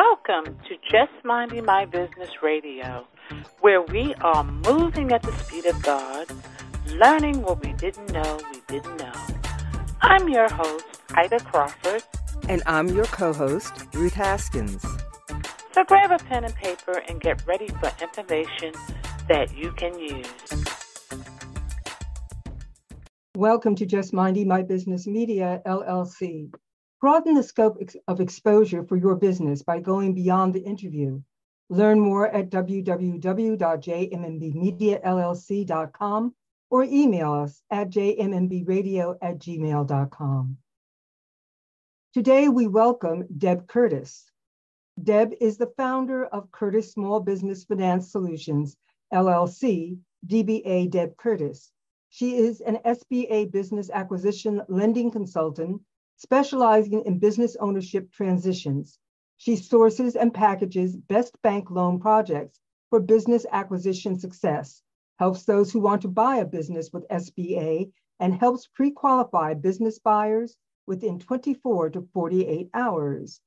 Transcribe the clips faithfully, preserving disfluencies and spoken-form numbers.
Welcome to Just Minding My Business Radio, where we are moving at the speed of God, learning what we didn't know we didn't know. I'm your host, Ida Crawford. And I'm your co-host, Ruth Haskins. So grab a pen and paper and get ready for information that you can use. Welcome to Just Minding My Business Media, L L C. Broaden the scope of exposure for your business by going beyond the interview. Learn more at w w w dot j m m b media l l c dot com or email us at j m m b radio at gmail dot com. Today, we welcome Deb Curtis. Deb is the founder of Curtis Small Business Finance Solutions, L L C, D B A Deb Curtis. She is an S B A business acquisition lending consultant specializing in business ownership transitions. She sources and packages best bank loan projects for business acquisition success, helps those who want to buy a business with S B A, and helps pre-qualify business buyers within twenty-four to forty-eight hours.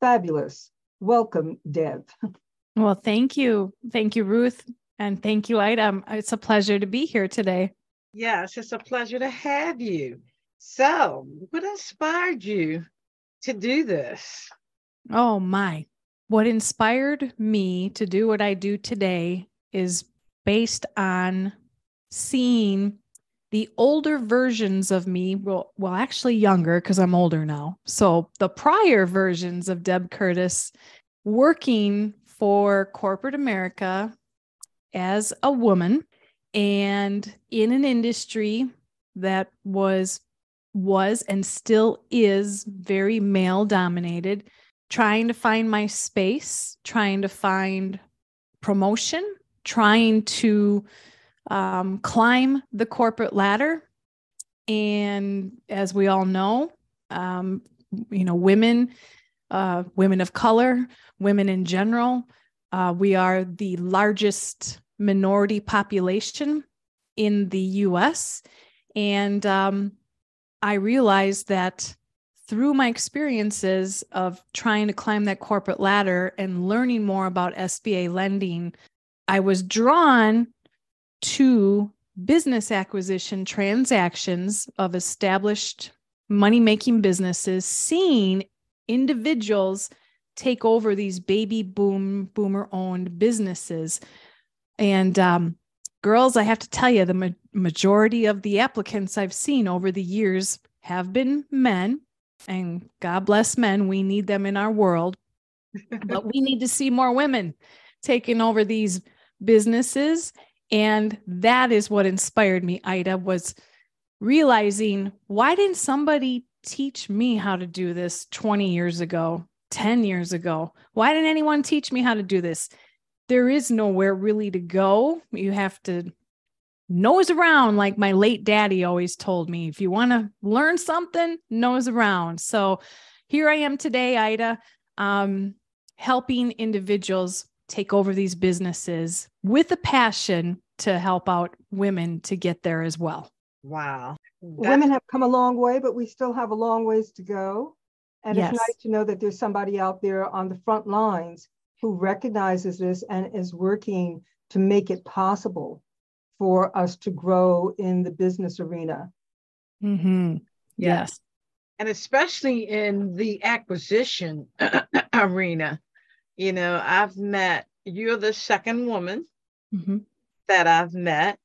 Fabulous. Welcome, Deb. Well, thank you. Thank you, Ruth. And thank you, Ida. It's a pleasure to be here today. Yes, it's a pleasure to have you. So, what inspired you to do this? Oh my, what inspired me to do what I do today is based on seeing the older versions of me, well, well actually younger because I'm older now. So the prior versions of Deb Curtis working for corporate America as a woman and in an industry that was was and still is very male dominated, trying to find my space, trying to find promotion, trying to um, climb the corporate ladder. And as we all know, um, you know, women, uh, women of color, women in general, uh, we are the largest minority population in the U S. And, um, I realized that through my experiences of trying to climb that corporate ladder and learning more about S B A lending, I was drawn to business acquisition transactions of established money-making businesses, seeing individuals take over these baby boom, boomer-owned businesses. And, um, girls, I have to tell you, the ma- majority of the applicants I've seen over the years have been men, and God bless men. We need them in our world, but we need to see more women taking over these businesses. And that is what inspired me, Ida, was realizing, why didn't somebody teach me how to do this twenty years ago, ten years ago? Why didn't anyone teach me how to do this? There is nowhere really to go. You have to nose around, like my late daddy always told me. If you want to learn something, nose around. So here I am today, Ida, um, helping individuals take over these businesses with a passion to help out women to get there as well. Wow. That's- women have come a long way, but we still have a long ways to go. And yes, it's nice to know that there's somebody out there on the front lines who recognizes this and is working to make it possible for us to grow in the business arena. Mm-hmm. Yes. And especially in the acquisition arena, you know, I've met, you're the second woman mm-hmm. that I've met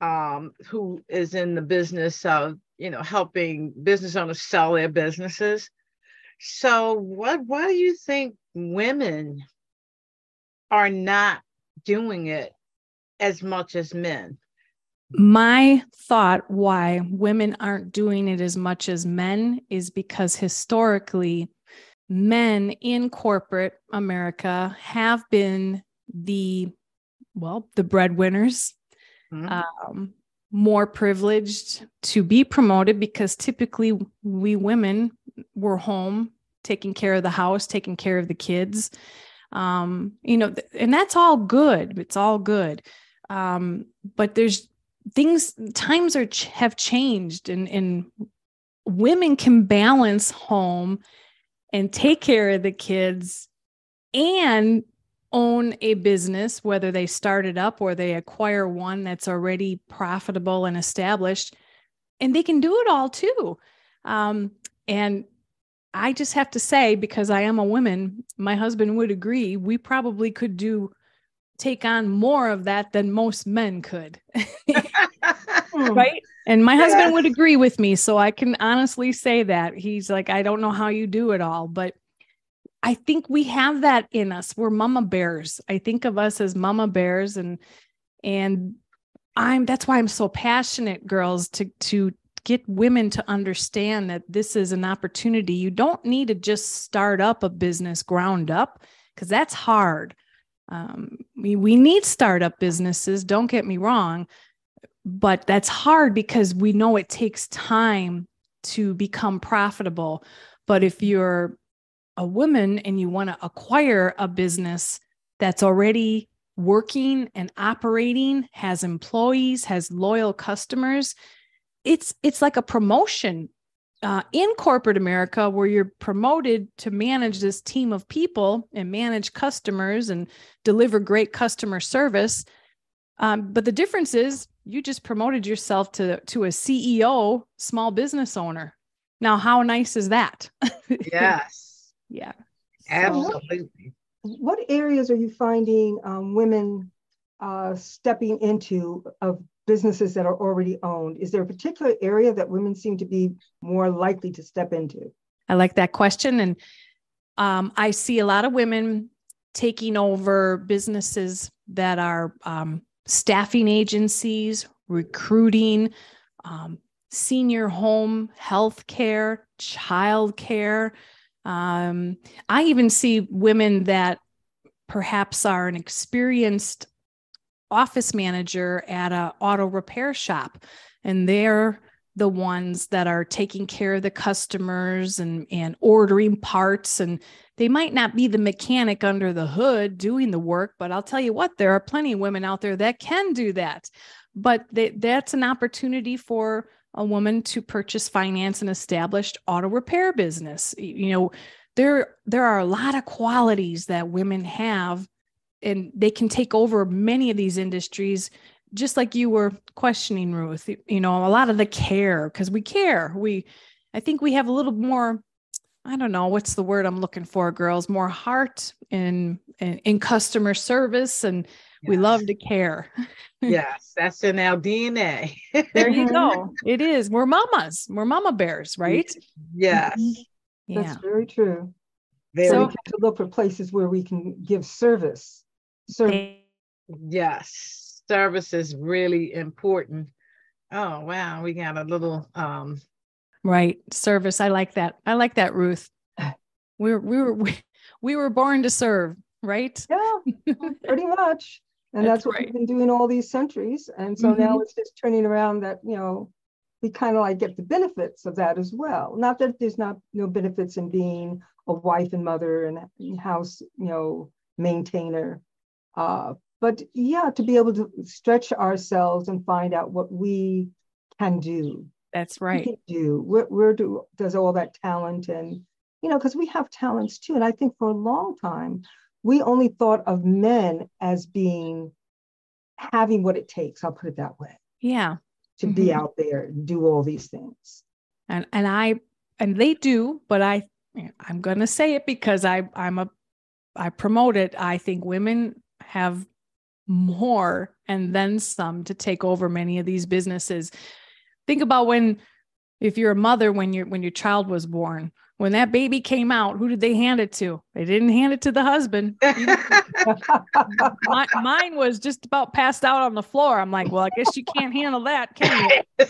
um, who is in the business of, you know, helping business owners sell their businesses. So what, why do you think women are not doing it as much as men? My thought why women aren't doing it as much as men is because historically, men in corporate America have been the, well, the breadwinners, mm-hmm. um, more privileged to be promoted because typically we women were home, taking care of the house, taking care of the kids, um, you know, th- and that's all good. It's all good. Um, but there's things, times are ch- have changed and, and women can balance home and take care of the kids and own a business, whether they start it up or they acquire one that's already profitable and established, and they can do it all too. Um, and I just have to say, because I am a woman, my husband would agree, we probably could do take on more of that than most men could. Right? And my husband yes. would agree with me. So I can honestly say that. He's like, I don't know how you do it all, but I think we have that in us. We're mama bears. I think of us as mama bears, and, and I'm, that's why I'm so passionate, girls, to, to get women to understand that this is an opportunity. You don't need to just start up a business ground up, because that's hard. Um, we, we need startup businesses. Don't get me wrong, but that's hard because we know it takes time to become profitable. But if you're a woman and you want to acquire a business that's already working and operating, has employees, has loyal customers, it's, it's like a promotion uh, in corporate America, where you're promoted to manage this team of people and manage customers and deliver great customer service. Um, but the difference is you just promoted yourself to, to a C E O, small business owner. Now, how nice is that? Yes. Yeah. Absolutely. So what areas are you finding um, women uh, stepping into of businesses that are already owned? Is there a particular area that women seem to be more likely to step into? I like that question. And um, I see a lot of women taking over businesses that are um, staffing agencies, recruiting, um, senior home, healthcare, childcare. Um, I even see women that perhaps are an experienced office manager at an auto repair shop, and they're the ones that are taking care of the customers and, and ordering parts. And they might not be the mechanic under the hood doing the work, but I'll tell you what, there are plenty of women out there that can do that. But they, that's an opportunity for a woman to purchase, finance, an established auto repair business. You know, there, there are a lot of qualities that women have, and they can take over many of these industries, just like you were questioning, Ruth. You know, a lot of the care, because we care. We, I think we have a little more, I don't know, what's the word I'm looking for, girls? More heart in, in, in customer service, and yes. we love to care. Yes, that's in our D N A. There you go. It is. We're mamas. We're mama bears, right? Yes. Mm-hmm. That's yeah. very true. Very so, we have to look for places where we can give service. Service. Yes, service is really important. Oh, wow. We got a little. Um... Right. Service. I like that. I like that, Ruth. We were, we were, we, we were born to serve, right? Yeah, pretty much. And that's, that's what right. we've been doing all these centuries. And so mm-hmm. now it's just turning around that, you know, we kind of like get the benefits of that as well. Not that there's not no benefits in being a wife and mother and house, you know, maintainer. Uh, but yeah, to be able to stretch ourselves and find out what we can do. That's right. We can do. Where, where do, does all that talent, and, you know, because we have talents too. And I think for a long time, we only thought of men as being, having what it takes. I'll put it that way. Yeah. To mm-hmm. be out there, do all these things. And, and I, and they do, but I, I'm going to say it because I, I'm a, I promote it. I think women have more and then some to take over many of these businesses. Think about when, if you're a mother, when your when your child was born, when that baby came out, who did they hand it to? They didn't hand it to the husband. My, mine was just about passed out on the floor. I'm like, well, I guess you can't handle that, can you?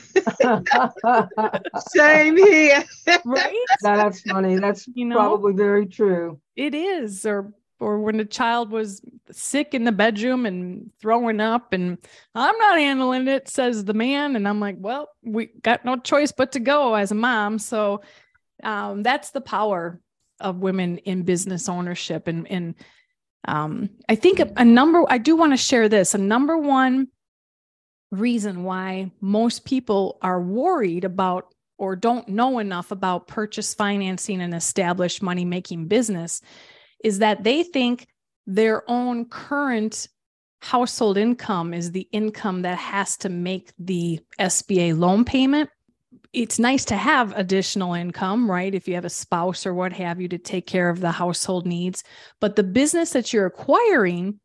Same here. Right? That's funny. That's you know, probably very true. It is. Or Or when the child was sick in the bedroom and throwing up, and I'm not handling it, says the man. And I'm like, well, we got no choice but to go as a mom. So um, that's the power of women in business ownership. And, and um, I think a, a number, I do want to share this, a number one reason why most people are worried about or don't know enough about purchase financing an established money-making business is that they think their own current household income is the income that has to make the S B A loan payment. It's nice to have additional income, right? If you have a spouse or what have you to take care of the household needs. But the business that you're acquiring,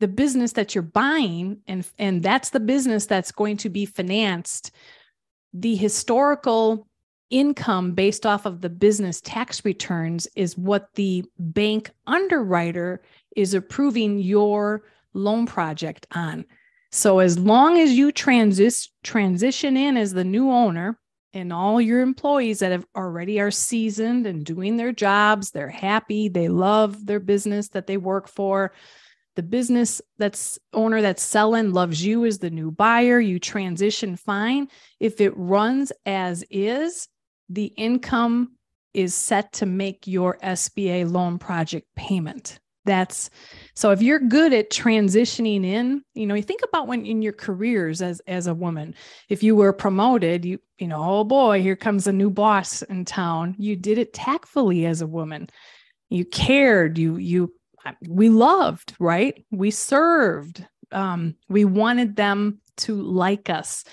the business that you're buying, and, and that's the business that's going to be financed, the historical income based off of the business tax returns is what the bank underwriter is approving your loan project on. So as long as you transis- transition in as the new owner and all your employees that have already are seasoned and doing their jobs, they're happy, they love their business that they work for, the business that's owner that's selling loves you as the new buyer, you transition fine. If it runs as is, the income is set to make your S B A loan project payment. That's so if you're good at transitioning in, you know, you think about when in your careers as, as a woman, if you were promoted, you, you know, oh boy, here comes a new boss in town. You did it tactfully as a woman. You cared, you, you, we loved, right? We served. Um, we wanted them to like us.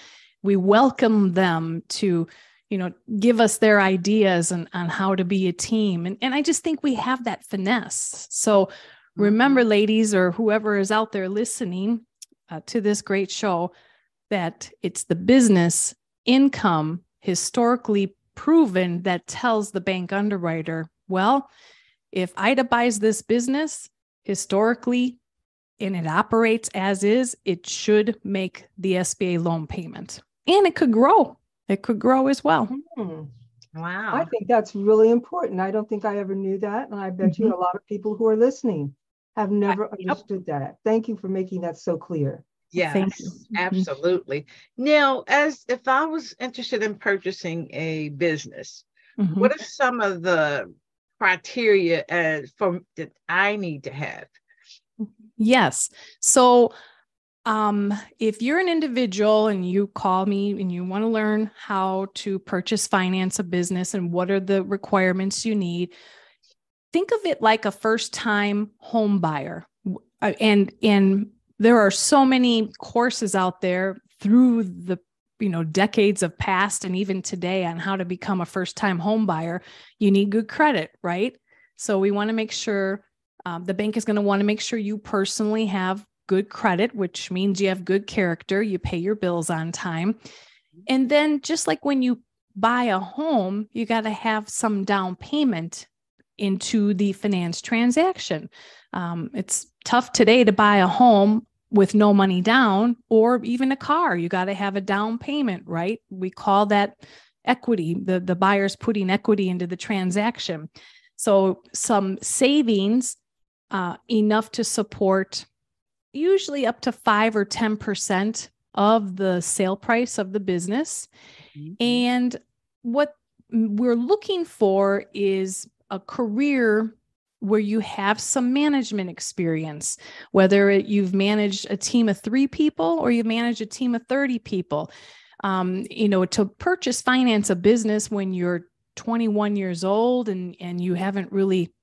We welcomed them to, you know, give us their ideas on, on how to be a team. And, and I just think we have that finesse. So remember, ladies, or whoever is out there listening uh, to this great show, that it's the business income historically proven that tells the bank underwriter, well, if Ida buys this business historically and it operates as is, it should make the S B A loan payment. And it could grow. It could grow as well. Mm. Wow. I think that's really important. I don't think I ever knew that. And I bet mm-hmm. you a lot of people who are listening have never I, understood yep. that. Thank you for making that so clear. Yes, absolutely. Now, as if I was interested in purchasing a business, mm-hmm. what are some of the criteria as for that I need to have? Yes. So Um, if you're an individual and you call me and you want to learn how to purchase, finance a business and what are the requirements you need, think of it like a first-time home buyer. And, and there are so many courses out there through the, you know, decades of past and even today on how to become a first-time home buyer. You need good credit, right? So we want to make sure um, the bank is going to want to make sure you personally have good credit, which means you have good character, you pay your bills on time. And then just like when you buy a home, you got to have some down payment into the finance transaction. Um, it's tough today to buy a home with no money down, or even a car. You got to have a down payment, right? We call that equity, the, the buyer's putting equity into the transaction. So some savings, uh, enough to support usually up to five or ten percent of the sale price of the business. Mm-hmm. And what we're looking for is a career where you have some management experience, whether it, you've managed a team of three people or you manage a team of thirty people. Um, you know, to purchase, finance a business when you're twenty-one years old and, and you haven't really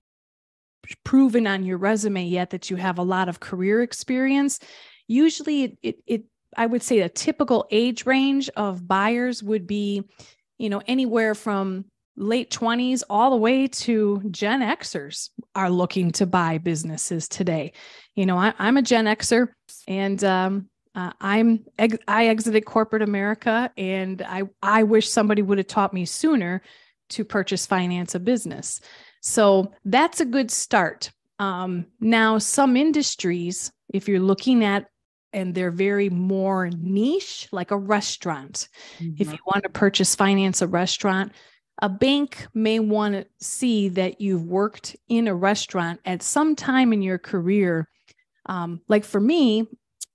proven on your resume yet that you have a lot of career experience. Usually it, it, it, I would say a typical age range of buyers would be, you know, anywhere from late twenties all the way to Gen Xers are looking to buy businesses today. You know, I, I'm a Gen Xer and, um, Uh, I'm ex- I exited corporate America, and I, I wish somebody would have taught me sooner to purchase, finance a business. So that's a good start. Um, now, some industries, if you're looking at, and they're very more niche, like a restaurant, mm-hmm. if you want to purchase, finance a restaurant, a bank may want to see that you've worked in a restaurant at some time in your career. Um, like for me,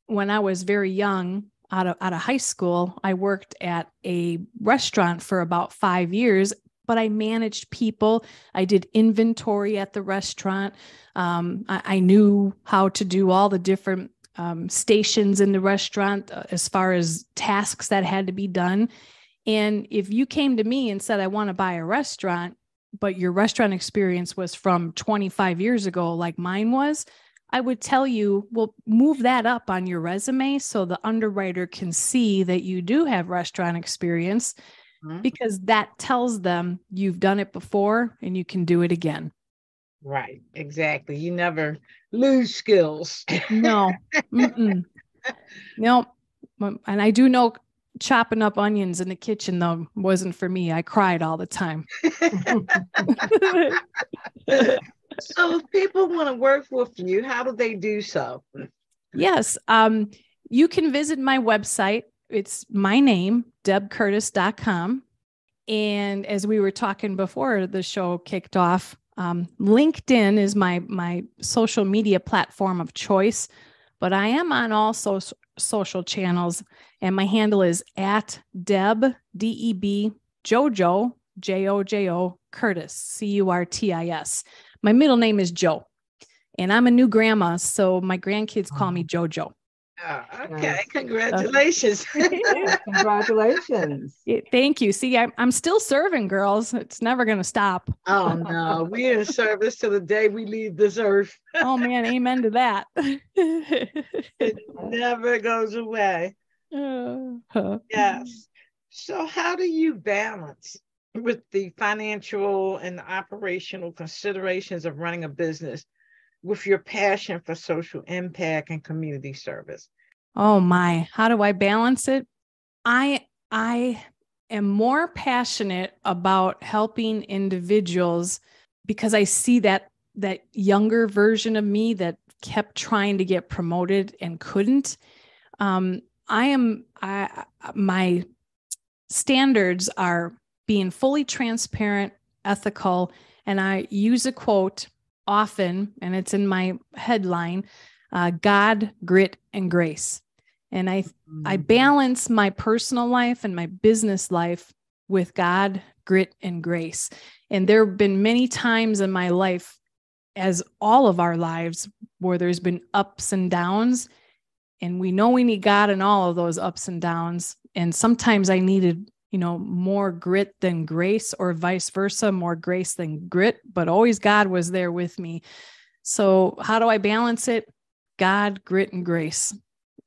when I was very young, out of, out of high school, I worked at a restaurant for about five years. But I managed people. I did inventory at the restaurant. Um, I, I knew how to do all the different um, stations in the restaurant uh, as far as tasks that had to be done. And if you came to me and said, I want to buy a restaurant, but your restaurant experience was from twenty-five years ago, like mine was, I would tell you, well, move that up on your resume so the underwriter can see that you do have restaurant experience, mm-hmm. because that tells them you've done it before and you can do it again. Right. Exactly. You never lose skills. No. Mm-mm. No. And I do know chopping up onions in the kitchen, though, wasn't for me. I cried all the time. So if people want to work with you, how do they do so? Yes. Um, you can visit my website. It's my name, deb curtis dot com. And as we were talking before the show kicked off, um, LinkedIn is my, my social media platform of choice, but I am on all so- social channels, and my handle is at Deb, D E B, Jojo, J O J O, Curtis, C U R T I S. My middle name is Joe, and I'm a new grandma, so my grandkids call me Jojo. Oh, okay. Congratulations. Okay. Congratulations. Thank you. See, I'm, I'm still serving, girls. It's never going to stop. Oh, no. We're in service till the day we leave this earth. Oh, man. Amen to that. It never goes away. Uh-huh. Yes. So how do you balance with the financial and the operational considerations of running a business with your passion for social impact and community service? Oh my, how do I balance it? I I am more passionate about helping individuals because I see that that younger version of me that kept trying to get promoted and couldn't. Um, I am I my standards are being fully transparent, ethical, and I use a quote often, and it's in my headline, uh, God, grit, and grace. And I, mm-hmm. I balance my personal life and my business life with God, grit, and grace. And there have been many times in my life, as all of our lives, where there's been ups and downs, and we know we need God in all of those ups and downs. And sometimes I needed, you know, more grit than grace, or vice versa, more grace than grit, but always God was there with me. So how do I balance it? God, grit, and grace.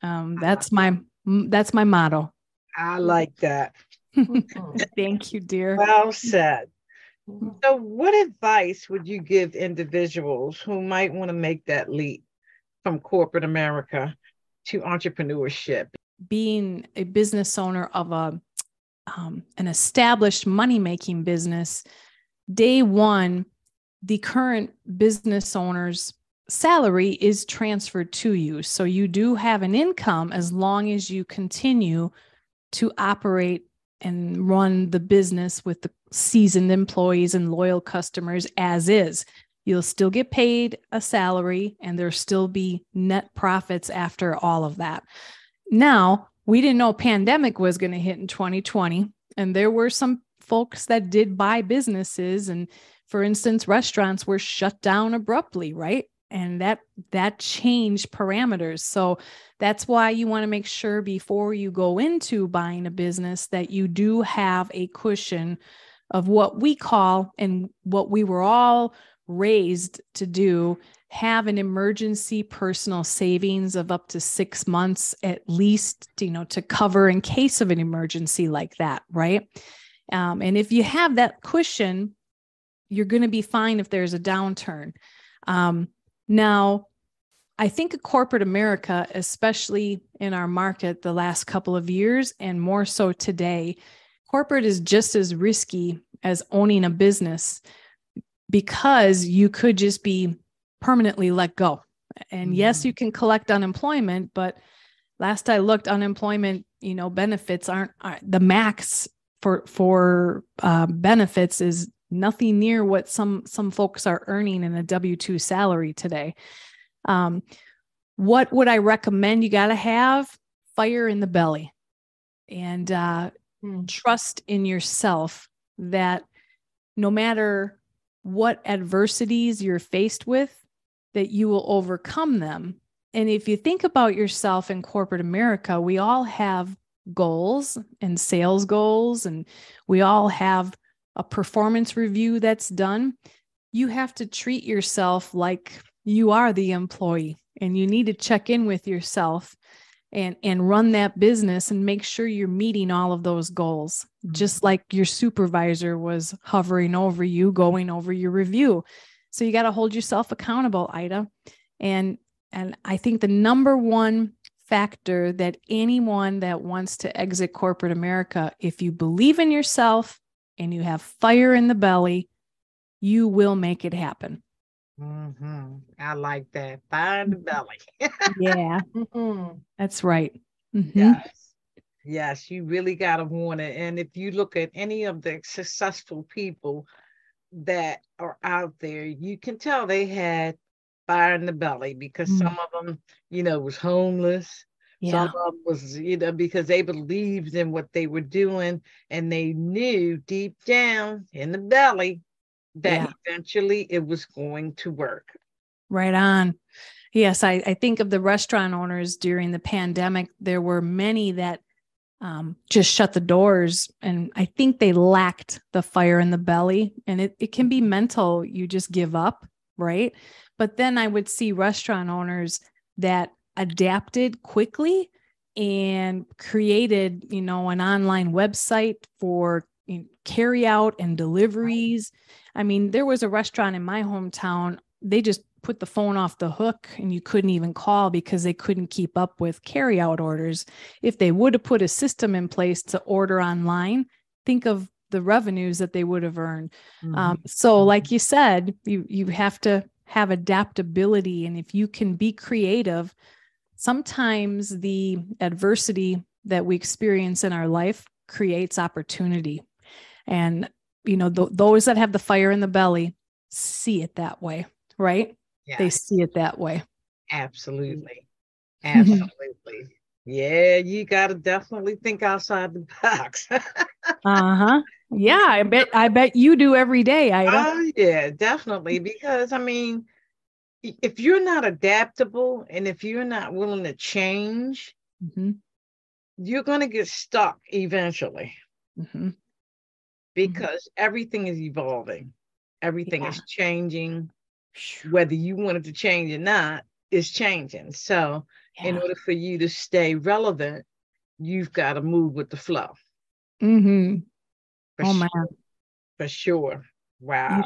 Um, that's my, that's my motto. I like that. Thank you, dear. Well said. So what advice would you give individuals who might want to make that leap from corporate America to entrepreneurship? Being a business owner of a Um, an established money-making business, day one, the current business owner's salary is transferred to you. So you do have an income as long as you continue to operate and run the business with the seasoned employees and loyal customers as is. You'll still get paid a salary, and there'll still be net profits after all of that. Now, we didn't know pandemic was going to hit in twenty twenty. And there were some folks that did buy businesses. And for instance, restaurants were shut down abruptly, right? And that, that changed parameters. So that's why you want to make sure before you go into buying a business that you do have a cushion of what we call, and what we were all raised to do, have an emergency personal savings of up to six months at least, you know, to cover in case of an emergency like that, right? Um, and if you have that cushion, you're going to be fine if there's a downturn. Um, now, I think corporate America, especially in our market the last couple of years and more so today, corporate is just as risky as owning a business because you could just be permanently let go. And yes, you can collect unemployment, but last I looked, unemployment, you know, benefits aren't, aren't the max for, for uh, benefits is nothing near what some, some folks are earning in a W two salary today. Um, what would I recommend? You got to have fire in the belly and uh, mm. trust in yourself that no matter what adversities you're faced with, that you will overcome them. And if you think about yourself in corporate America, we all have goals and sales goals, and we all have a performance review that's done, you have to treat yourself like you are the employee, and you need to check in with yourself and, and run that business and make sure you're meeting all of those goals. Mm-hmm. Just like your supervisor was hovering over you, going over your review. So you got to hold yourself accountable, Ida. And, and I think the number one factor that anyone that wants to exit corporate America, if you believe in yourself and you have fire in the belly, you will make it happen. Mm-hmm. I like that. Fire in the belly. Yeah. Mm-hmm. That's right. Mm-hmm. Yes. Yes. You really got to want it. And if you look at any of the successful people that are out there, you can tell they had fire in the belly, because mm-hmm. some of them, you know, was homeless. Yeah. Some of them was, you know, because they believed in what they were doing, and they knew deep down in the belly that yeah. eventually it was going to work. Right on. Yes. I, I think of the restaurant owners during the pandemic. There were many that um, just shut the doors, and I think they lacked the fire in the belly, and it, it can be mental. You just give up. Right. But then I would see restaurant owners that adapted quickly and created, you know, an online website for you know, carry out and deliveries. I mean, there was a restaurant in my hometown. They just put the phone off the hook, and you couldn't even call because they couldn't keep up with carry out orders. If they would have put a system in place to order online, think of the revenues that they would have earned. Mm-hmm. Um, so like you said, you, you have to have adaptability. And if you can be creative, sometimes the adversity that we experience in our life creates opportunity. And, you know, th- those that have the fire in the belly see it that way, right? Yes. They see it that way. Absolutely. Absolutely. Yeah, you got to definitely think outside the box. Uh-huh. Yeah, I bet I bet you do every day, Ida. Oh, yeah, definitely. Because, I mean, if you're not adaptable and if you're not willing to change, mm-hmm. you're going to get stuck eventually. Mm-hmm. Because mm-hmm. everything is evolving. Everything yeah. is changing. Whether you want it to change or not, it's changing. So yeah. in order for you to stay relevant, you've got to move with the flow. Mm-hmm. For oh man, sure. for sure. Wow.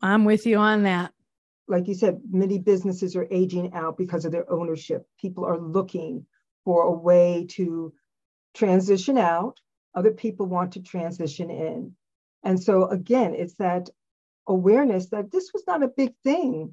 I'm with you on that. Like you said, many businesses are aging out because of their ownership. People are looking for a way to transition out. Other people want to transition in. And so again, it's that awareness that this was not a big thing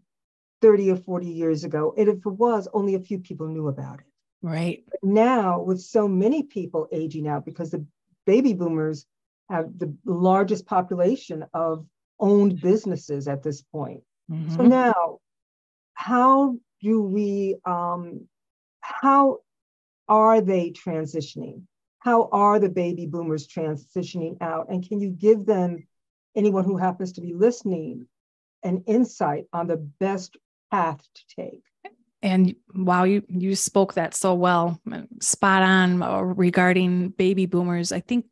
thirty or forty years ago. And if it was, only a few people knew about it. Right. But now with so many people aging out, because the baby boomers have the largest population of owned businesses at this point. Mm-hmm. So now, how do we, um, how are they transitioning? How are the baby boomers transitioning out? And can you give them, anyone who happens to be listening, an insight on the best path to take? And wow, you, you spoke that so well, spot on regarding baby boomers. I think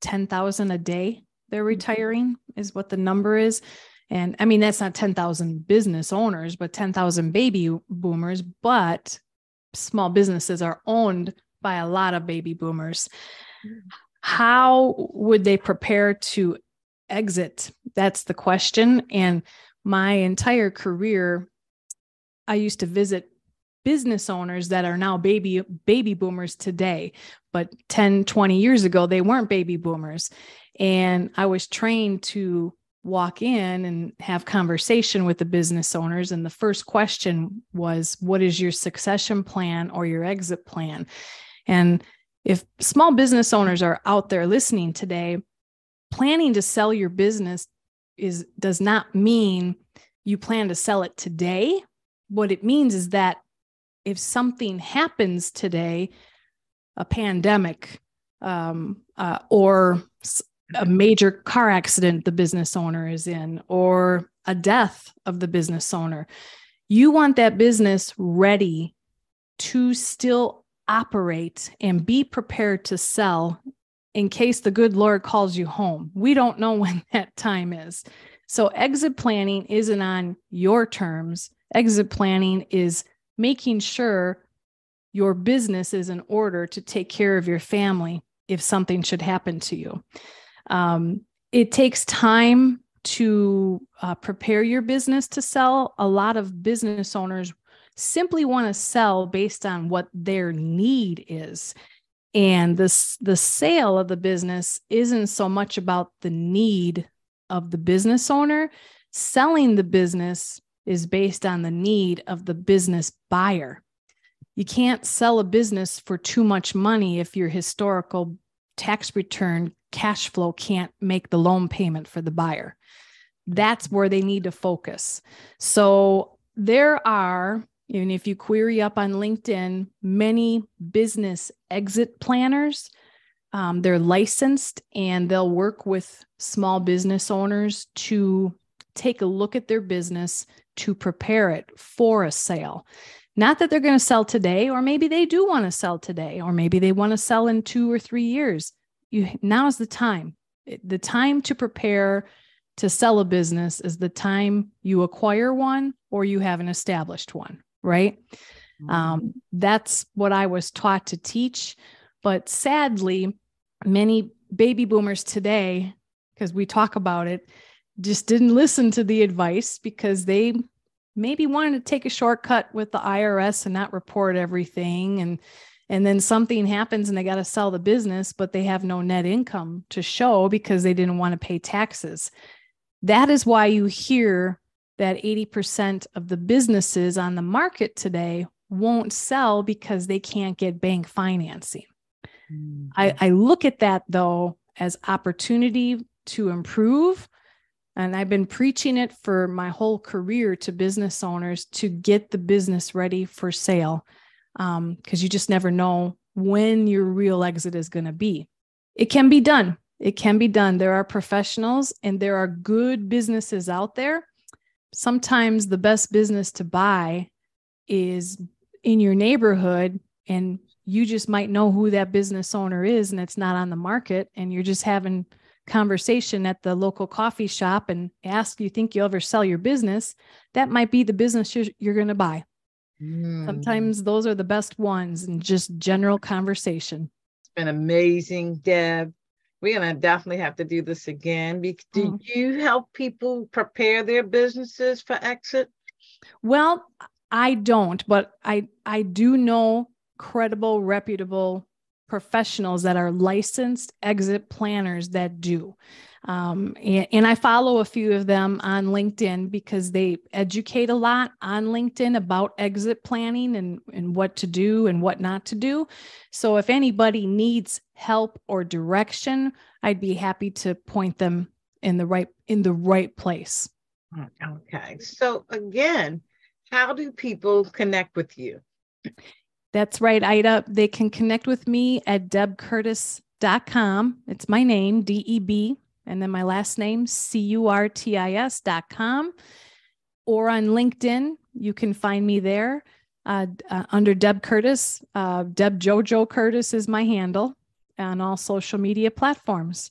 ten thousand a day they're retiring is what the number is. And I mean, that's not ten thousand business owners, but ten thousand baby boomers, but small businesses are owned by a lot of baby boomers. How would they prepare to exit? That's the question. And my entire career, I used to visit business owners that are now baby baby boomers today, but ten, twenty years ago, they weren't baby boomers. And I was trained to walk in and have conversation with the business owners. And the first question was, what is your succession plan or your exit plan? And if small business owners are out there listening today, planning to sell your business is does not mean you plan to sell it today. What it means is that if something happens today, a pandemic um, uh, or a major car accident the business owner is in, or a death of the business owner, you want that business ready to still operate and be prepared to sell in case the good Lord calls you home. We don't know when that time is. So exit planning isn't on your terms. Exit planning is making sure your business is in order to take care of your family if something should happen to you. Um, it takes time to uh, prepare your business to sell. A lot of business owners simply want to sell based on what their need is. And this, the sale of the business isn't so much about the need of the business owner. Selling the business is based on the need of the business buyer. You can't sell a business for too much money if your historical tax return cash flow can't make the loan payment for the buyer. That's where they need to focus. So there are, even if you query up on LinkedIn, many business exit planners. Um, they're licensed and they'll work with small business owners to take a look at their business to prepare it for a sale. Not that they're going to sell today, or maybe they do want to sell today, or maybe they want to sell in two or three years. You, now's the time. The time to prepare to sell a business is the time you acquire one or you have an established one, right? Mm-hmm. Um, that's what I was taught to teach. But sadly, many baby boomers today, because we talk about it, just didn't listen to the advice because they maybe wanted to take a shortcut with the I R S and not report everything. And, and then something happens and they got to sell the business, but they have no net income to show because they didn't want to pay taxes. That is why you hear that eighty percent of the businesses on the market today won't sell because they can't get bank financing. Mm-hmm. I, I look at that, though, as opportunity to improve. And I've been preaching it for my whole career to business owners to get the business ready for sale, because um, you just never know when your real exit is going to be. It can be done. It can be done. There are professionals and there are good businesses out there. Sometimes the best business to buy is in your neighborhood, and you just might know who that business owner is, and it's not on the market, and you're just having conversation at the local coffee shop and ask, you think you'll ever sell your business? That might be the business you're, you're going to buy. Mm. Sometimes those are the best ones, and just general conversation. It's been amazing, Deb. We're going to definitely have to do this again. Do mm. you help people prepare their businesses for exit? Well, I don't, but I, I do know credible, reputable professionals that are licensed exit planners that do. Um, and, and I follow a few of them on LinkedIn because they educate a lot on LinkedIn about exit planning and, and what to do and what not to do. So if anybody needs help or direction, I'd be happy to point them in the right, in the right place. Okay. So again, how do people connect with you? That's right, Ida. They can connect with me at deb curtis dot com. It's my name, D E B, and then my last name, C U R T I S dot com. Or on LinkedIn, you can find me there uh, uh, under Deb Curtis. Uh, Deb Jojo Curtis is my handle on all social media platforms.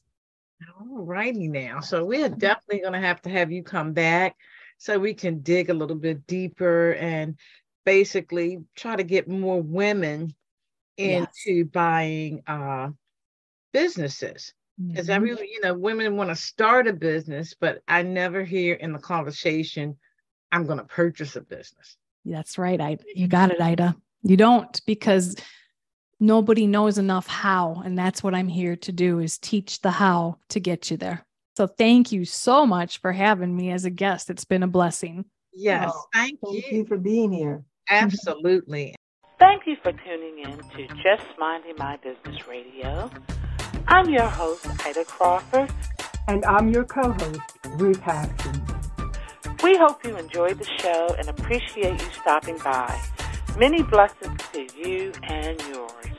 All righty now. So we're definitely going to have to have you come back so we can dig a little bit deeper and basically try to get more women into yes. buying uh, businesses. Because mm-hmm. I really, you know, women want to start a business, but I never hear in the conversation, I'm going to purchase a business. That's right. I, you got it, Ida. You don't, because nobody knows enough how. And that's what I'm here to do, is teach the how to get you there. So thank you so much for having me as a guest. It's been a blessing. Yes. Oh, thank, thank you. you for being here. Absolutely. Thank you for tuning in to Just Minding My Business Radio. I'm your host, Ida Crawford. And I'm your co-host, Ruth Haskins. We hope you enjoyed the show and appreciate you stopping by. Many blessings to you and yours.